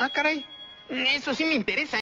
Ah, caray, eso sí me interesa.